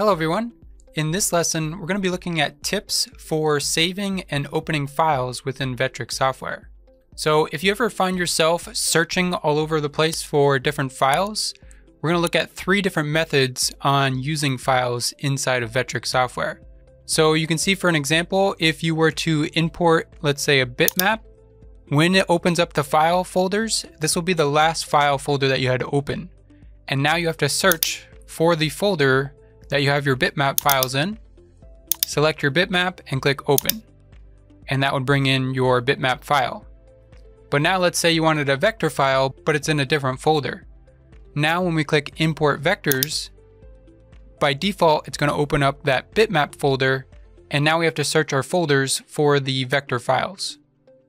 Hello everyone. In this lesson, we're going to be looking at tips for saving and opening files within Vectric software. So if you ever find yourself searching all over the place for different files, we're going to look at three different methods on using files inside of Vectric software. So you can see, for an example, if you were to import, let's say, a bitmap, when it opens up the file folders, this will be the last file folder that you had open. And now you have to search for the folder that you have your bitmap files in, select your bitmap and click open. And that would bring in your bitmap file. But now let's say you wanted a vector file, but it's in a different folder. Now when we click import vectors, by default, it's going to open up that bitmap folder. And now we have to search our folders for the vector files.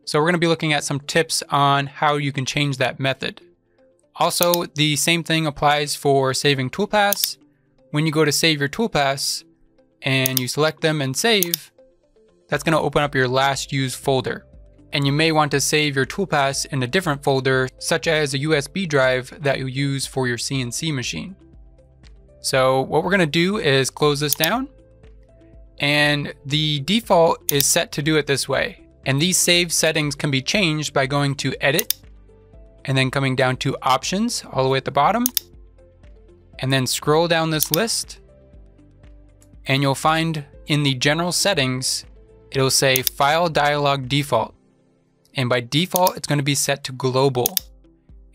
So we're going to be looking at some tips on how you can change that method. Also, the same thing applies for saving toolpaths. When you go to save your toolpaths and you select them and save, that's going to open up your last used folder. And you may want to save your toolpaths in a different folder, such as a USB drive that you use for your CNC machine. So what we're going to do is close this down, and the default is set to do it this way. And these save settings can be changed by going to edit and then coming down to options all the way at the bottom. And then scroll down this list and you'll find in the general settings, it'll say file dialog default. And by default, it's going to be set to global.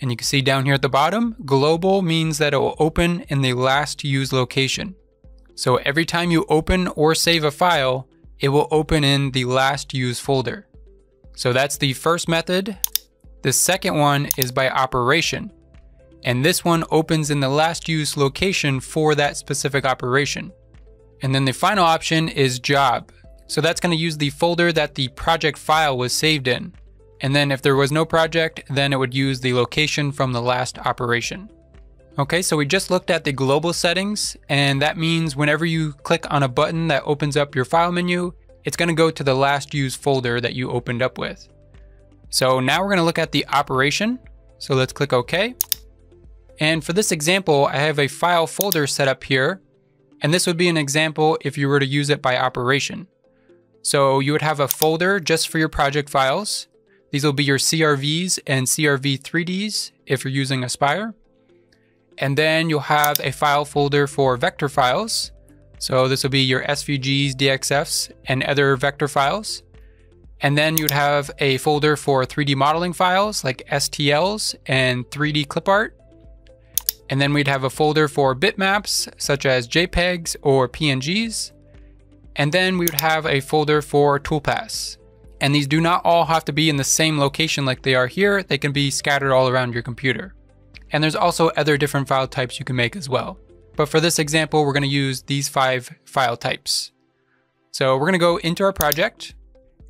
And you can see down here at the bottom, global means that it will open in the last used location. So every time you open or save a file, it will open in the last used folder. So that's the first method. The second one is by operation. And this one opens in the last used location for that specific operation. And then the final option is job. So that's going to use the folder that the project file was saved in. And then if there was no project, then it would use the location from the last operation. Okay, so we just looked at the global settings, and that means whenever you click on a button that opens up your file menu, it's going to go to the last used folder that you opened up with. So now we're going to look at the operation. So let's click OK. And for this example, I have a file folder set up here, and this would be an example if you were to use it by operation. So you would have a folder just for your project files. These will be your CRVs and CRV3Ds if you're using Aspire. And then you'll have a file folder for vector files. So this will be your SVGs, DXFs, and other vector files. And then you'd have a folder for 3D modeling files like STLs and 3D clip art. And then we'd have a folder for bitmaps, such as JPEGs or PNGs. And then we would have a folder for toolpaths. And these do not all have to be in the same location like they are here. They can be scattered all around your computer. And there's also other different file types you can make as well. But for this example, we're going to use these 5 file types. So we're going to go into our project.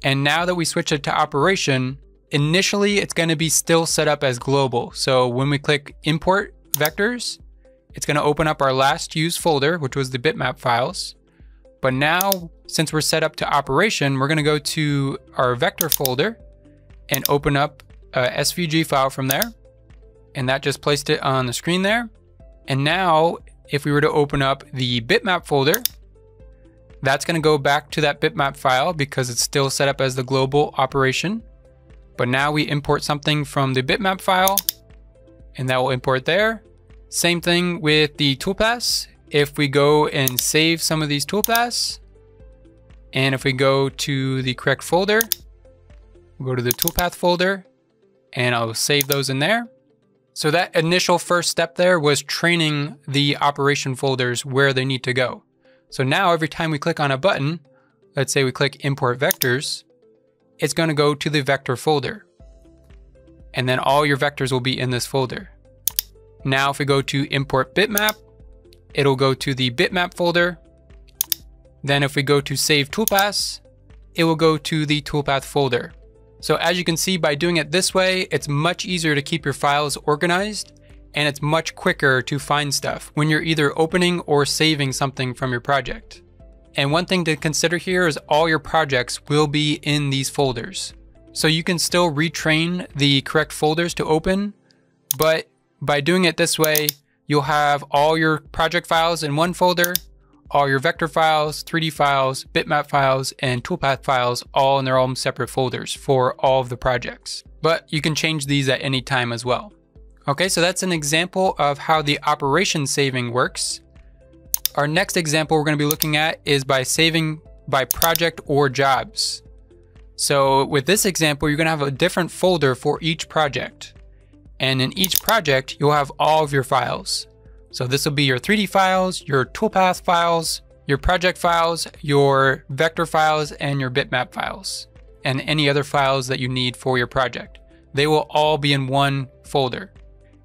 And now that we switch it to operation, initially it's going to be still set up as global. So when we click import vectors, it's going to open up our last used folder, which was the bitmap files. But now, since we're set up to operation, we're going to go to our vector folder and open up a SVG file from there. And that just placed it on the screen there. And now if we were to open up the bitmap folder, that's going to go back to that bitmap file because it's still set up as the global operation. But now we import something from the bitmap file, and that will import there. Same thing with the toolpaths. If we go and save some of these toolpaths, and if we go to the correct folder, we'll go to the toolpath folder, and I'll save those in there. So that initial first step there was training the operation folders where they need to go. So now every time we click on a button, let's say we click import vectors, it's going to go to the vector folder. And then all your vectors will be in this folder. Now, if we go to import bitmap, it'll go to the bitmap folder. Then if we go to save toolpaths, it will go to the toolpath folder. So as you can see, by doing it this way, it's much easier to keep your files organized, and it's much quicker to find stuff when you're either opening or saving something from your project. And one thing to consider here is all your projects will be in these folders. So you can still retrain the correct folders to open, but by doing it this way, you'll have all your project files in one folder, all your vector files, 3D files, bitmap files, and toolpath files all in their own separate folders for all of the projects. But you can change these at any time as well. Okay, so that's an example of how the operation saving works. Our next example we're going to be looking at is by saving by project or jobs. So with this example, you're going to have a different folder for each project. And in each project, you'll have all of your files. So this will be your 3D files, your toolpath files, your project files, your vector files, and your bitmap files, and any other files that you need for your project. They will all be in one folder.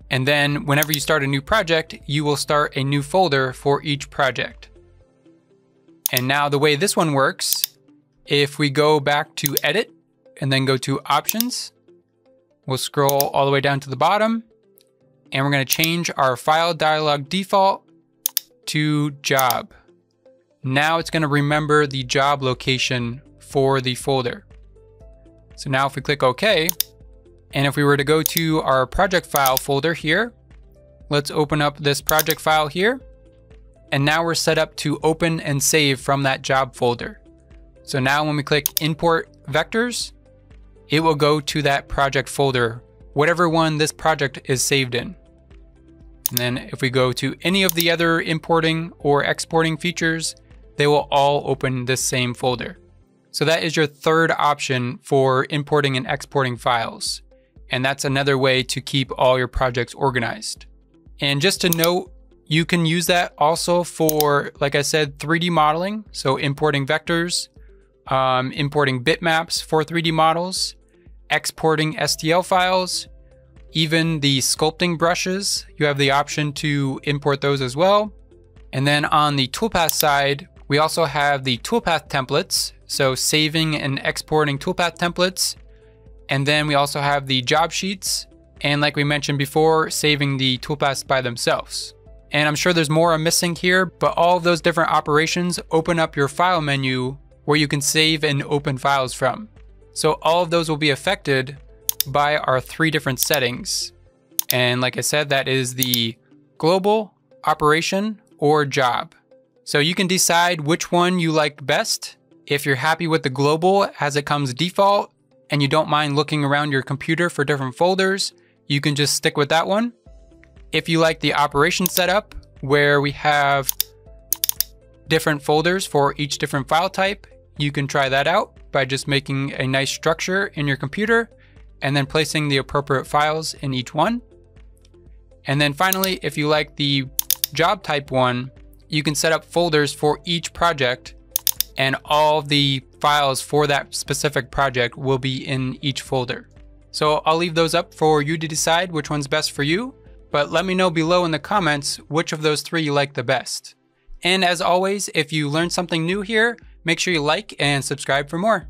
And then whenever you start a new project, you will start a new folder for each project. And now the way this one works, if we go back to Edit and then go to Options, we'll scroll all the way down to the bottom, and we're going to change our file dialog default to job. Now it's going to remember the job location for the folder. So now if we click OK, and if we were to go to our project file folder here, let's open up this project file here. And now we're set up to open and save from that job folder. So now when we click import vectors, it will go to that project folder, whatever one this project is saved in. And then if we go to any of the other importing or exporting features, they will all open this same folder. So that is your third option for importing and exporting files. And that's another way to keep all your projects organized. And just to note, you can use that also for, like I said, 3D modeling. So importing vectors, importing bitmaps for 3D models, exporting STL files, even the sculpting brushes. You have the option to import those as well. And then on the toolpath side, we also have the toolpath templates. So saving and exporting toolpath templates. And then we also have the job sheets. And like we mentioned before, saving the toolpaths by themselves. And I'm sure there's more I'm missing here, but all of those different operations open up your file menu where you can save and open files from. So all of those will be affected by our three different settings. And like I said, that is the global, operation, or job. So you can decide which one you like best. If you're happy with the global as it comes default, and you don't mind looking around your computer for different folders, you can just stick with that one. If you like the operation setup, where we have different folders for each different file type, you can try that out by just making a nice structure in your computer and then placing the appropriate files in each one. And then finally, if you like the job type one, you can set up folders for each project, and all the files for that specific project will be in each folder. So I'll leave those up for you to decide which one's best for you, but let me know below in the comments which of those three you like the best. And as always, if you learned something new here, make sure you like and subscribe for more.